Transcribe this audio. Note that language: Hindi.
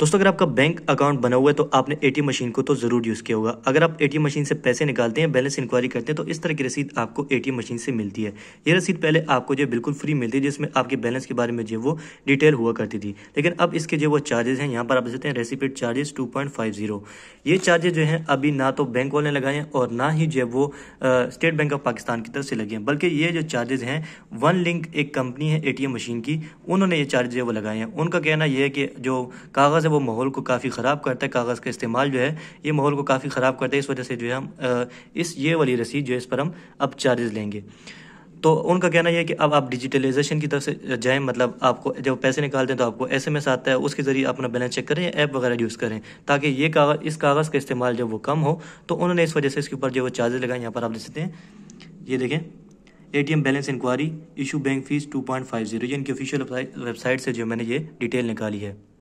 दोस्तों अगर आपका बैंक अकाउंट बना हुआ है तो आपने एटीएम मशीन को तो ज़रूर यूज़ किया होगा। अगर आप एटीएम मशीन से पैसे निकालते हैं, बैलेंस इंक्वायरी करते हैं, तो इस तरह की रसीद आपको एटीएम मशीन से मिलती है। ये रसीद पहले आपको जो बिल्कुल फ्री मिलती है, जिसमें आपके बैलेंस के बारे में जो वो डिटेल हुआ करती थी, लेकिन अब इसके जो वो चार्जेस हैं यहाँ पर आप देख सकते हैं, रेसिपेड चार्जेस 2.50। ये चार्जेस जो हैं अभी ना तो बैंक वाले लगाए हैं और ना ही जो वो स्टेट बैंक ऑफ पाकिस्तान की तरफ से लगे हैं, बल्कि ये जो चार्जेस हैं वन लिंक एक कंपनी है एटीएम मशीन की, उन्होंने ये चार्जेस वो लगाए हैं। उनका कहना यह है कि जो कागज़ वो माहौल को काफ़ी ख़राब करता है, कागज़ का इस्तेमाल जो है ये माहौल को काफ़ी ख़राब करता है, इस वजह से जो है हम इस ये वाली रसीद जो है इस पर हम अब चार्जेस लेंगे। तो उनका कहना यह है कि अब आप डिजिटलाइजेशन की तरफ से जाएं, मतलब आपको जब पैसे निकालते हैं तो आपको एसएमएस आता है, उसके ज़रिए अपना बैलेंस चेक करें या ऐप वगैरह यूज़ करें, ताकि ये कागज़ इस कागज़ का इस्तेमाल जब वो कम हो। तो उन्होंने इस वजह से इसके ऊपर जो वो चार्जेस लगाए। यहाँ पर आप देख सकते हैं, ये देखें, ATM balance inquiry, issue bank fee 2.50, ये इनकी ऑफिशियल वेबसाइट से जो मैंने ये डिटेल निकाली है।